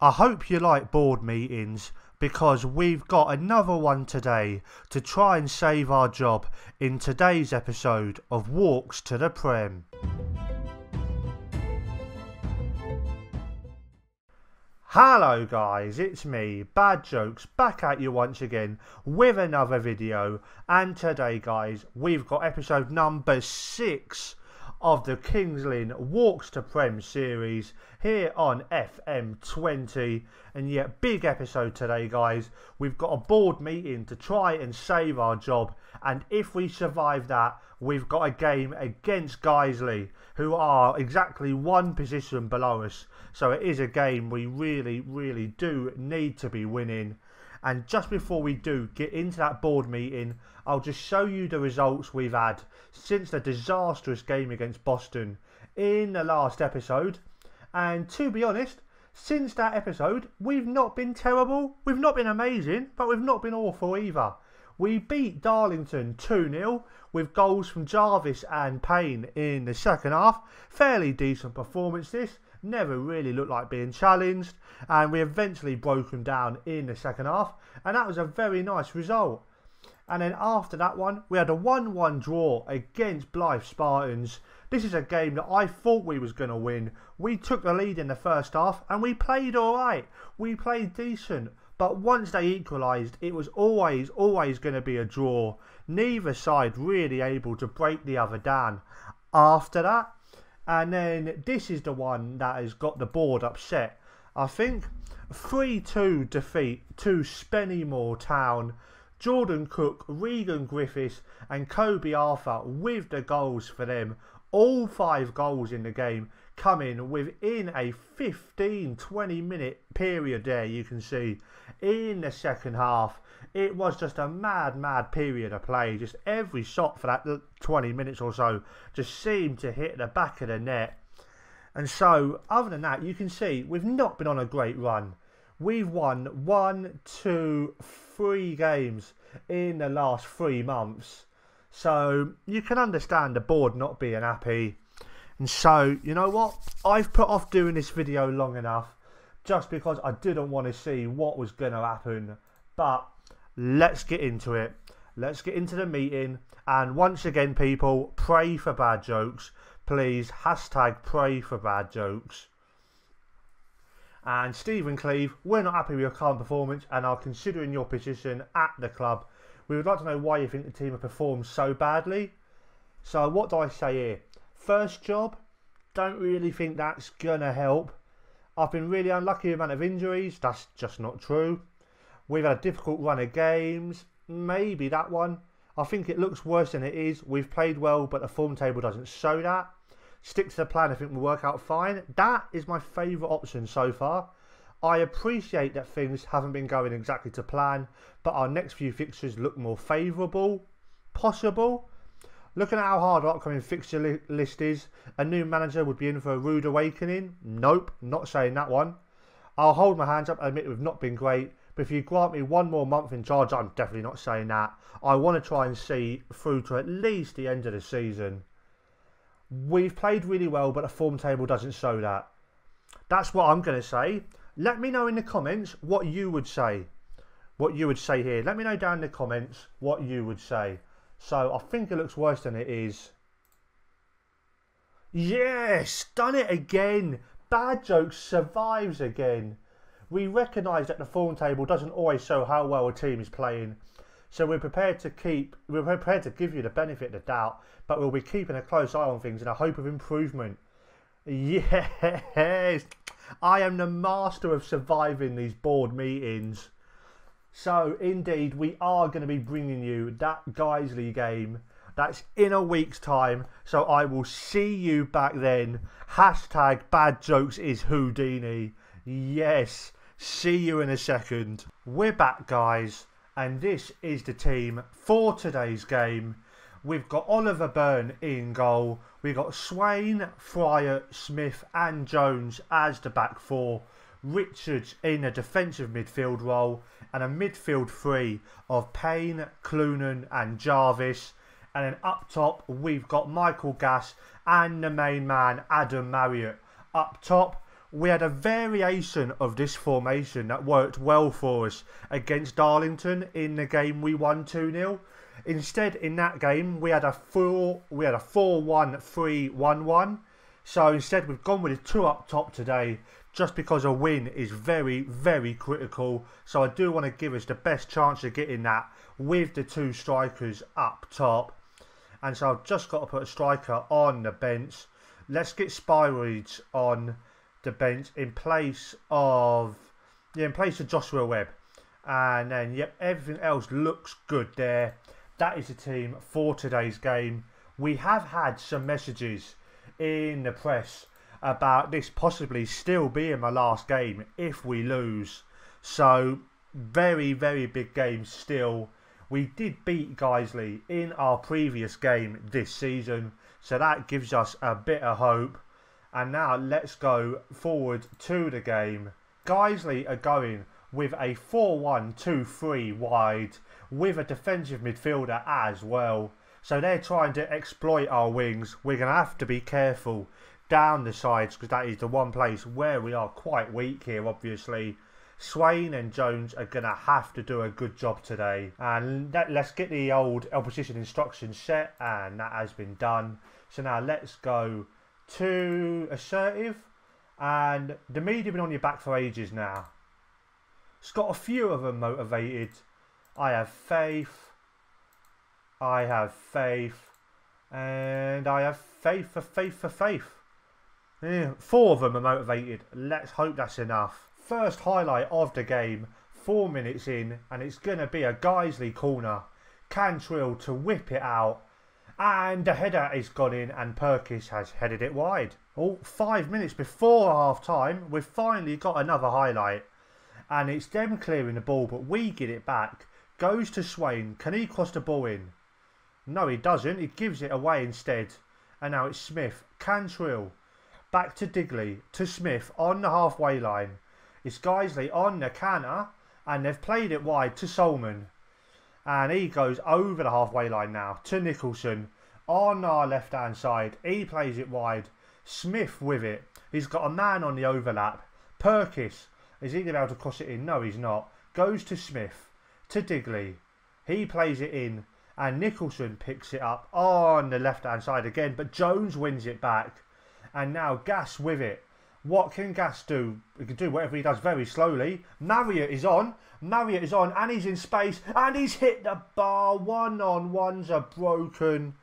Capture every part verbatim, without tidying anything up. I hope you like board meetings, because we've got another one today to try and save our job in today's episode of Walks to the Prem. Hello guys, it's me, Bad Jokes, back at you once again with another video, and today guys we've got episode number six of the King's Lynn Walks to Prem series here on F M twenty. And yeah, big episode today guys. We've got a board meeting to try and save our job, and if we survive that, we've got a game against Guiseley, who are exactly one position below us. So it is a game we really, really do need to be winning. And just before we do get into that board meeting, I'll just show you the results we've had since the disastrous game against Boston in the last episode. And to be honest, since that episode, we've not been terrible. We've not been amazing, but we've not been awful either. We beat Darlington two nil with goals from Jarvis and Payne in the second half. Fairly decent performance this. Never really looked like being challenged. And we eventually broke them down in the second half. And that was a very nice result. And then after that one, we had a one one draw against Blyth Spartans. This is a game that I thought we was going to win. We took the lead in the first half and we played alright. We played decent. But once they equalised, it was always, always going to be a draw. Neither side really able to break the other down after that. And then this is the one that has got the board upset, I think. three two defeat to Spennymoor Town. Jordan Cook, Regan Griffiths and Kobe Arthur with the goals for them. All five goals in the game coming within a fifteen to twenty minute period there, you can see, in the second half. It was just a mad, mad period of play. Just every shot for that twenty minutes or so just seemed to hit the back of the net. And so, other than that, you can see we've not been on a great run. We've won one, two, three games in the last three months. So, you can understand the board not being happy. And so, you know what? I've put off doing this video long enough just because I didn't want to see what was going to happen. But let's get into it. Let's get into the meeting. And once again, people, pray for Bad Jokes. Please, hashtag pray for Bad Jokes. And Stephen Cleave, we're not happy with your current performance and are considering your position at the club. We would like to know why you think the team have performed so badly. So what do I say here? First job, don't really think that's going to help. I've been really unlucky with the amount of injuries. That's just not true. We've had a difficult run of games. Maybe that one. I think it looks worse than it is. We've played well, but the form table doesn't show that. Stick to the plan. I think we'll work out fine. That is my favourite option so far. I appreciate that things haven't been going exactly to plan, but our next few fixtures look more favourable. Possible. Looking at how hard our upcoming fixture li list is, a new manager would be in for a rude awakening. Nope, not saying that one. I'll hold my hands up and admit we've not been great, but if you grant me one more month in charge, I'm definitely not saying that. I want to try and see through to at least the end of the season. We've played really well, but the form table doesn't show that. That's what I'm going to say. Let me know in the comments what you would say. What you would say here. Let me know down in the comments what you would say. So, I think it looks worse than it is. Yes! Done it again! Bad Jokes survives again. We recognise that the form table doesn't always show how well a team is playing. So, we're prepared to keep, we're prepared to give you the benefit of the doubt, but we'll be keeping a close eye on things in a hope of improvement. Yes! I am the master of surviving these board meetings. So, indeed, we are going to be bringing you that Guiseley game. That's in a week's time. So, I will see you back then. Hashtag Bad Jokes is Houdini. Yes. See you in a second. We're back, guys. And this is the team for today's game. We've got Oliver Byrne in goal. We've got Swain, Fryer, Smith and Jones as the back four. Richards in a defensive midfield role, and a midfield three of Payne, Clunan and Jarvis. And then up top we've got Michael Gass and the main man Adam Marriott. Up top we had a variation of this formation that worked well for us against Darlington in the game we won two nil. Instead, in that game, we had a four, we had a four one three one one. So instead, we've gone with a two up top today, just because a win is very, very critical. So I do want to give us the best chance of getting that with the two strikers up top. And so I've just got to put a striker on the bench. Let's get Spyroids on the bench in place of yeah, in place of Joshua Webb. And then, yep, everything else looks good there. That is the team for today's game. We have had some messages in the press about this possibly still being my last game if we lose. So, very, very big game still. We did beat Guiseley in our previous game this season, so that gives us a bit of hope. And now let's go forward to the game. Guiseley are going with a four one two three wide with a defensive midfielder as well. So they're trying to exploit our wings. We're going to have to be careful down the sides because that is the one place where we are quite weak here, obviously. Swain and Jones are going to have to do a good job today. And that, let's get the old opposition instruction set, and that has been done. So now let's go to assertive, and the media have been on your back for ages now. It's got a few of them motivated. I have faith, I have faith, and I have faith for faith for faith. Yeah, four of them are motivated. Let's hope that's enough. First highlight of the game, four minutes in, and it's going to be a Guiseley corner. Cantrill to whip it out, and the header is gone in, and Perkis has headed it wide. Oh, five minutes before half time, we've finally got another highlight, and it's them clearing the ball, but we get it back. Goes to Swain. Can he cross the ball in? No, he doesn't. He gives it away instead, and now it's Smith. Cantrill back to Digley, to Smith on the halfway line. It's Guiseley on the canner, and they've played it wide to Solomon. And he goes over the halfway line now to Nicholson on our left-hand side. He plays it wide. Smith with it. He's got a man on the overlap. Perkis. Is he going to be able to cross it in? No, he's not. Goes to Smith, to Digley. He plays it in, and Nicholson picks it up on the left-hand side again, but Jones wins it back. And now Gass with it. What can Gass do? He can do whatever he does very slowly. Marriott is on. Marriott is on, and he's in space, and he's hit the bar. One-on-ones are broken,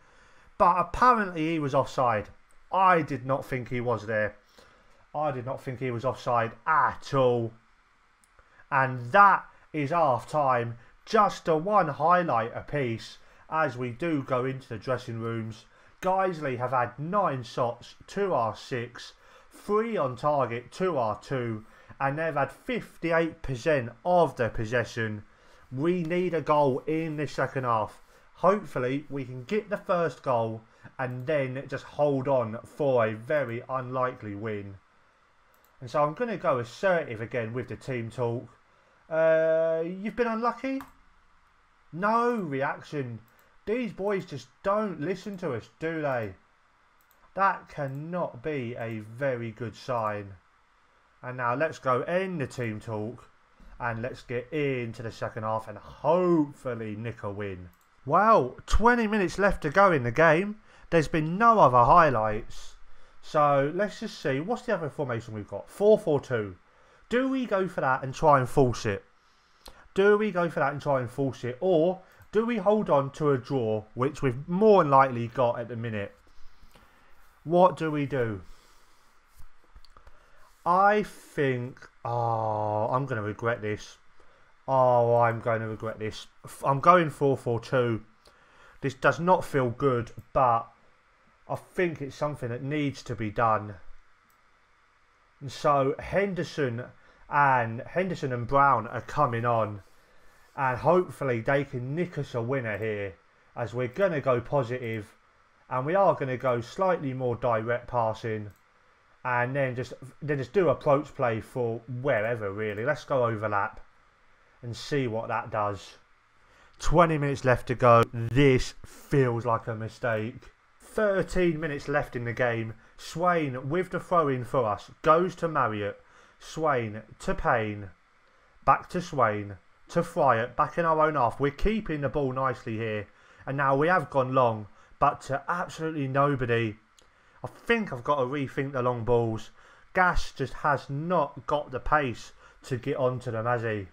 but apparently he was offside. I did not think he was there. I did not think he was offside at all. And that is half-time. Just a one highlight apiece as we do go into the dressing rooms. Guiseley have had nine shots to our six. Three on target to our two, and they've had fifty-eight percent of their possession. We need a goal in the second half. Hopefully we can get the first goal and then just hold on for a very unlikely win. And so I'm going to go assertive again with the team talk. Uh, you've been unlucky? No reaction. These boys just don't listen to us, do they? That cannot be a very good sign. And now let's go end the team talk and let's get into the second half and hopefully nick a win. Well, twenty minutes left to go in the game. There's been no other highlights. So let's just see. What's the other formation we've got? four four two. Do we go for that and try and force it? Do we go for that and try and force it? Or do we hold on to a draw, which we've more than likely got at the minute? What do we do? I think... Oh, I'm going to regret this. Oh, I'm going to regret this. I'm going four four two. This does not feel good, but I think it's something that needs to be done. And so Henderson and Henderson and Brown are coming on, and hopefully they can nick us a winner here, as we're going to go positive. And we are going to go slightly more direct passing, and then just then just do approach play for wherever, really. Let's go overlap and see what that does. twenty minutes left to go. This feels like a mistake. thirteen minutes left in the game. Swain with the throw-in for us. Goes to Marriott. Swain to Payne. Back to Swain. To Fryatt. Back in our own half. We're keeping the ball nicely here. And now we have gone long. But to absolutely nobody. I think I've got to rethink the long balls. Gass just has not got the pace to get onto them, has he?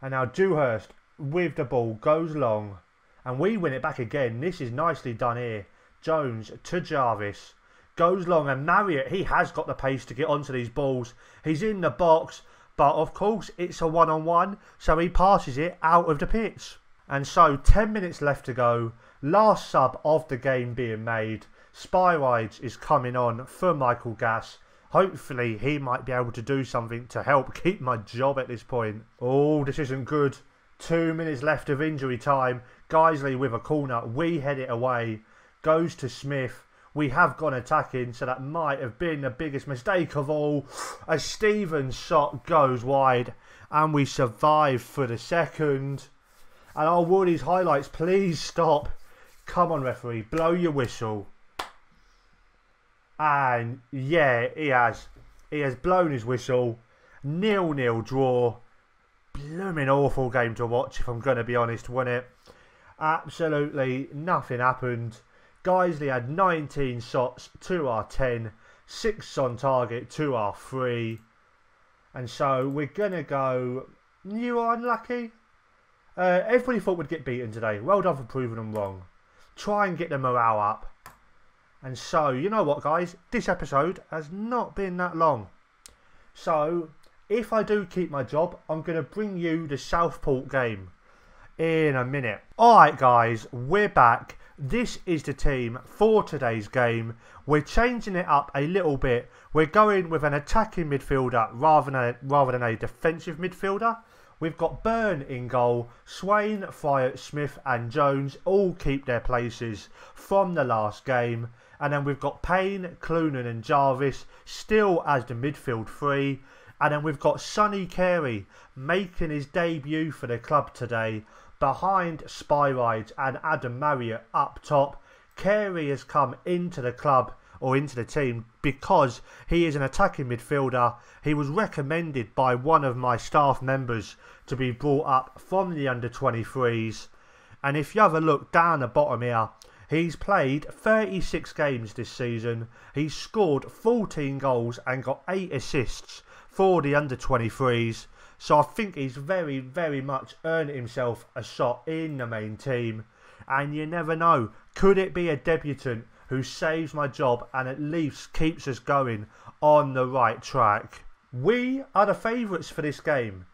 And now Dewhurst with the ball goes long. And we win it back again. This is nicely done here. Jones to Jarvis. Goes long. And Marriott, he has got the pace to get onto these balls. He's in the box. But of course, it's a one-on-one. So he passes it out of the pitch. And so, ten minutes left to go. Last sub of the game being made. Spyroids is coming on for Michael Gass. Hopefully, he might be able to do something to help keep my job at this point. Oh, this isn't good. Two minutes left of injury time. Guiseley with a corner. We head it away. Goes to Smith. We have gone attacking, so that might have been the biggest mistake of all. A Stephen shot goes wide, and we survive for the second. And oh, will these highlights please stop? Come on, referee. Blow your whistle. And yeah, he has. He has blown his whistle. nil nil draw. Blooming awful game to watch, if I'm going to be honest, wasn't it? Absolutely nothing happened. Guiseley had nineteen shots to our ten, six on target to our three. And so we're going to go, you are unlucky. Uh, everybody thought we'd get beaten today. Well done for proving them wrong. Try and get the morale up. And so, you know what, guys? This episode has not been that long. So, if I do keep my job, I'm going to bring you the Southport game in a minute. Alright guys, we're back. This is the team for today's game. We're changing it up a little bit. We're going with an attacking midfielder rather than a, rather than a defensive midfielder. We've got Byrne in goal. Swain, Fryatt, Smith and Jones all keep their places from the last game. And then we've got Payne, Clunan and Jarvis still as the midfield three. And then we've got Sonny Carey making his debut for the club today behind Spyroids and Adam Marriott up top. Carey has come into the club or into the team because he is an attacking midfielder. He was recommended by one of my staff members to be brought up from the under twenty-threes. And if you have a look down the bottom here, he's played thirty-six games this season. He's scored fourteen goals and got eight assists. For the under twenty-threes, so I think he's very, very much earned himself a shot in the main team. And you never know, could it be a debutant who saves my job and at least keeps us going on the right track? We are the favourites for this game.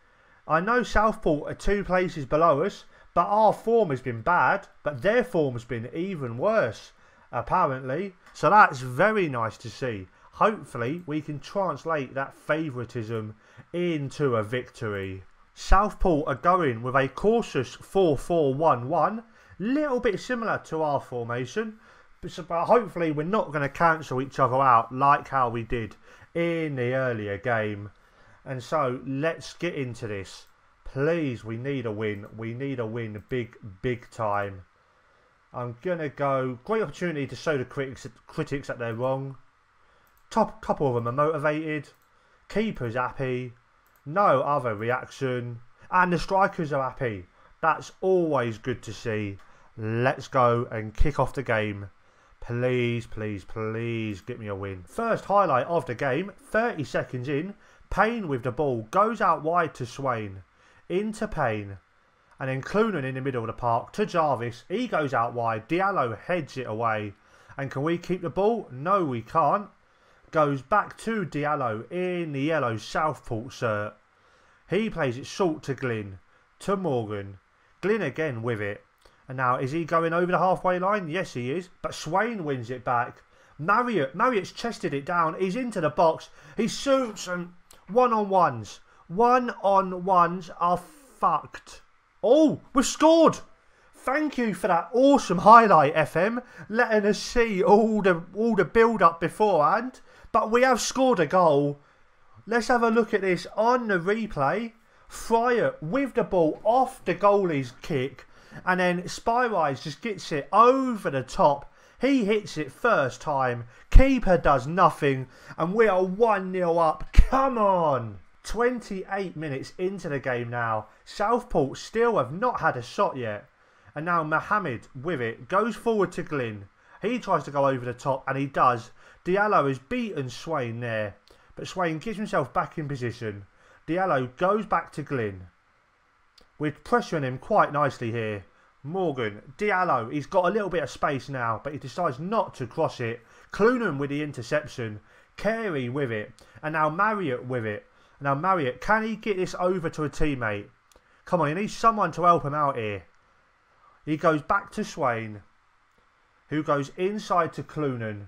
I know Southport are two places below us, but our form has been bad, but their form has been even worse, apparently. So that's very nice to see. Hopefully, we can translate that favouritism into a victory. Southport are going with a cautious four four one one. Little bit similar to our formation. But hopefully, we're not going to cancel each other out like how we did in the earlier game. And so, let's get into this. Please, we need a win. We need a win big, big time. I'm going to go... Great opportunity to show the critics, critics that they're wrong. Top couple of them are motivated. Keeper's happy. No other reaction. And the strikers are happy. That's always good to see. Let's go and kick off the game. Please, please, please get me a win. First highlight of the game. thirty seconds in. Payne with the ball. Goes out wide to Swain. Into Payne. And then Clunan in the middle of the park to Jarvis. He goes out wide. Diallo heads it away. And can we keep the ball? No, we can't. Goes back to Diallo in the yellow Southport shirt. He plays it short to Glynn. To Morgan. Glynn again with it. And now, is he going over the halfway line? Yes, he is. But Swain wins it back. Marriott. Marriott's chested it down. He's into the box. He shoots and one-on-ones. One-on-ones are fucked. Oh, we've scored. Thank you for that awesome highlight, F M. Letting us see all the, all the build-up beforehand. But we have scored a goal. Let's have a look at this on the replay. Fryatt with the ball off the goalie's kick. and then Spyroids just gets it over the top. He hits it first time. Keeper does nothing, and we are one nil up. Come on! twenty-eight minutes into the game now. Southport still have not had a shot yet. And now Mohammed with it goes forward to Glynn. He tries to go over the top, and he does. Diallo has beaten Swain there, but Swain gives himself back in position. Diallo goes back to Glynn. We're pressuring him quite nicely here. Morgan, Diallo, he's got a little bit of space now, but he decides not to cross it. Clunan with the interception. Carey with it. And now Marriott with it. Now Marriott, can he get this over to a teammate? Come on, he needs someone to help him out here. He goes back to Swain, who goes inside to Clunan.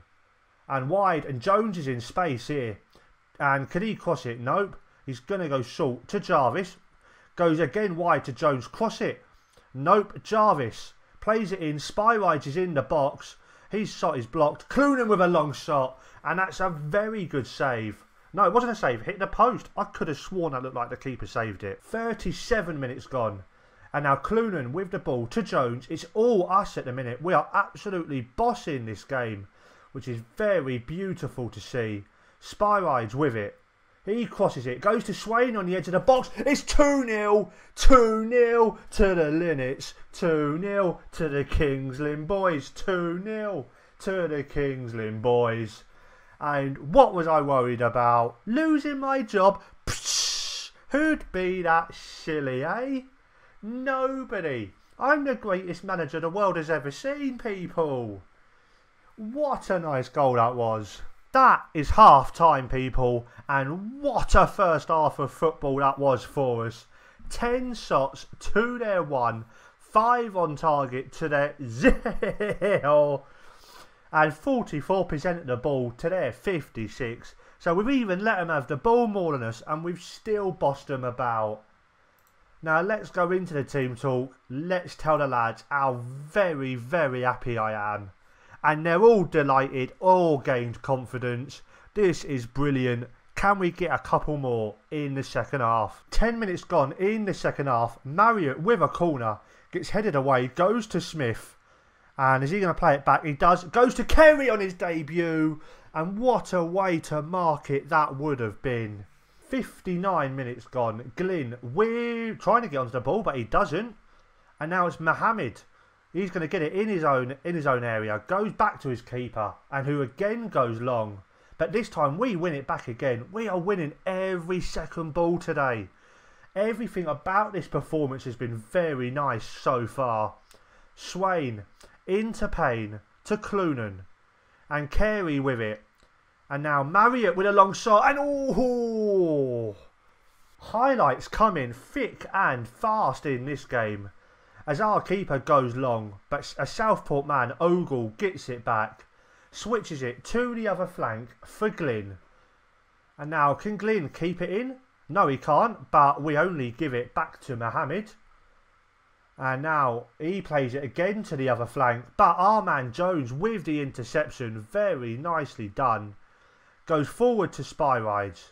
And wide, and Jones is in space here. And can he cross it? Nope. He's going to go short to Jarvis. Goes again wide to Jones. Cross it. Nope, Jarvis plays it in. Spyrides is in the box. His shot is blocked. Clunan with a long shot. And that's a very good save. No, it wasn't a save. Hit the post. I could have sworn that looked like the keeper saved it. thirty-seven minutes gone. And now Clunan with the ball to Jones. It's all us at the minute. We are absolutely bossing this game, which is very beautiful to see. Spyrides with it. He crosses it, goes to Swain on the edge of the box. It's two nil, two nil to the Linnets, two nil to the King's Lynn boys, two nil to the King's Lynn boys. And what was I worried about? Losing my job? Psh, who'd be that silly, eh? Nobody. I'm the greatest manager the world has ever seen, people. What a nice goal that was. That is half time, people, and what a first half of football that was for us. ten shots to their one, five on target to their zero, and forty-four percent of the ball to their fifty-six. So we've even let them have the ball more than us, and we've still bossed them about. Now let's go into the team talk. Let's tell the lads how very, very happy I am. And they're all delighted, all gained confidence. This is brilliant. Can we get a couple more in the second half? ten minutes gone in the second half. Marriott with a corner. Gets headed away. Goes to Smith. And is he going to play it back? He does. Goes to Carey on his debut. And what a way to mark it that would have been. fifty-nine minutes gone. Glynn we're trying to get onto the ball, but he doesn't. And now it's Mohammed. He's going to get it in his own in his own area. Goes back to his keeper, and who again goes long. But this time we win it back again. We are winning every second ball today. Everything about this performance has been very nice so far. Swain into Payne to Clunan, and Carey with it. And now Marriott with a long shot, and oh! Highlights come in thick and fast in this game. As our keeper goes long, but a Southport man, Ogle, gets it back. Switches it to the other flank for Glynn. And now, can Glynn keep it in? No, he can't, but we only give it back to Mohammed. And now, he plays it again to the other flank, but our man Jones, with the interception, very nicely done, goes forward to Spyrides.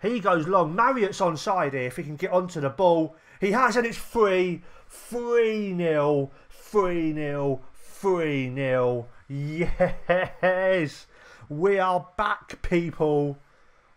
He goes long. Marriott's onside here if he can get onto the ball. He has, and it's free. three nil. three nil. three nil. Yes. We are back, people.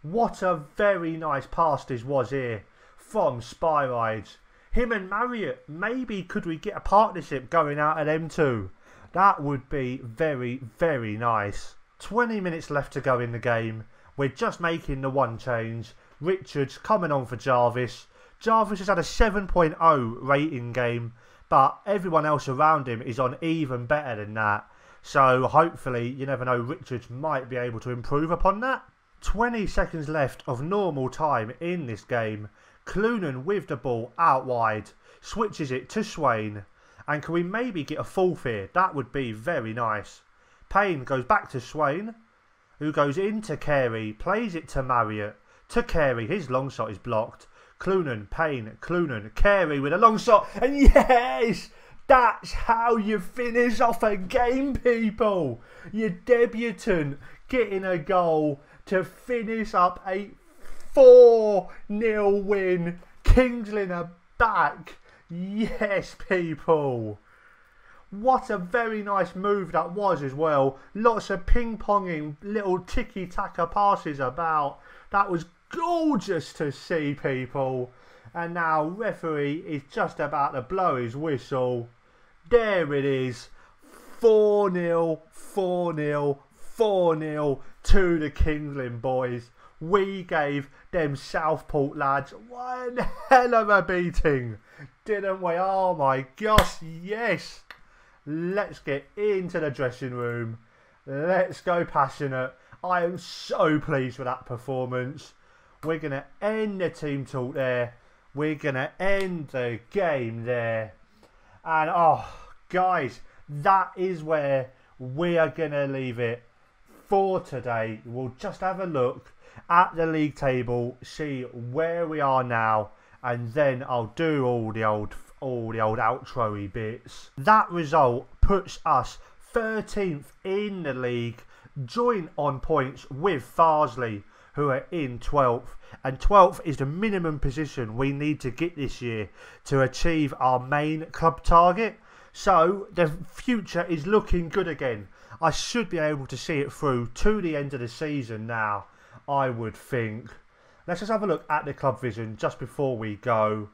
What a very nice pass this was here from Spyrides. Him and Marriott, maybe could we get a partnership going out at them two? That would be very, very nice. twenty minutes left to go in the game. We're just making the one change. Richards coming on for Jarvis. Jarvis has had a seven point oh rating game, but everyone else around him is on even better than that. So hopefully, you never know, Richards might be able to improve upon that. twenty seconds left of normal time in this game. Clunan with the ball out wide. Switches it to Swain. And can we maybe get a fourth here? That would be very nice. Payne goes back to Swain, who goes into Carey, plays it to Marriott, to Carey, his long shot is blocked. Clunan, Payne, Clunan, Carey with a long shot, and yes! That's how you finish off a game, people! Your debutant getting a goal to finish up a four nil win. King's Lynn are back. Yes, people. What a very nice move that was as well. Lots of ping-ponging, little ticky-taka passes about. That was gorgeous to see, people. And now referee is just about to blow his whistle. There it is. four nil, four nil, four nil to the King's Lynn boys. We gave them Southport lads one hell of a beating, didn't we? Oh my gosh, yes. Let's get into the dressing room. Let's go passionate. I am so pleased with that performance. We're going to end the team talk there. We're going to end the game there. And oh, guys, that is where we are going to leave it for today. We'll just have a look at the league table, see where we are now, and then I'll do all the old all the old outro-y bits. That result puts us thirteenth in the league, joint on points with Farsley, who are in twelfth, and twelfth is the minimum position we need to get this year to achieve our main club target. So the future is looking good again. I should be able to see it through to the end of the season now, I would think. Let's just have a look at the club vision just before we go.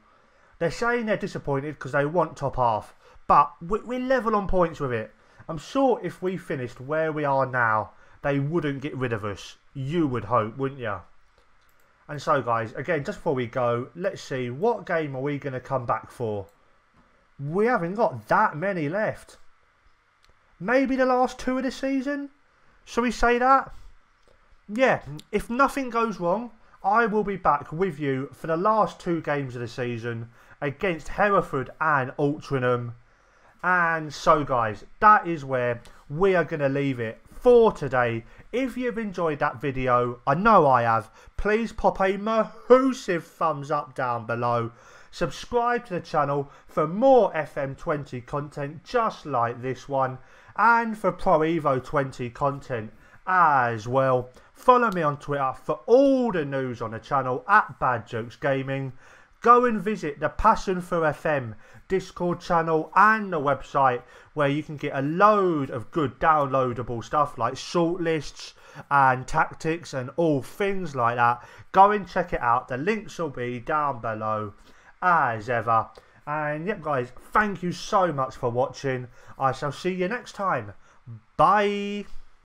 They're saying they're disappointed because they want top half, but we're level on points with it. I'm sure if we finished where we are now, they wouldn't get rid of us. You would hope, wouldn't you? And so, guys, again, just before we go, let's see, what game are we going to come back for? We haven't got that many left. Maybe the last two of the season? Shall we say that? Yeah, if nothing goes wrong, I will be back with you for the last two games of the season against Hereford and Altrincham. And so, guys, that is where we are going to leave it for today. If you've enjoyed that video, I know I have, please pop a massive thumbs up down below. Subscribe to the channel for more F M twenty content just like this one, and for Pro Evo twenty content as well. Follow me on Twitter for all the news on the channel at Bad Jokes Gaming. Go and visit the Passion four F M Discord channel and the website, where you can get a load of good downloadable stuff like shortlists and tactics and all things like that. Go and check it out. The links will be down below as ever. And yep, guys, thank you so much for watching. I shall see you next time. Bye.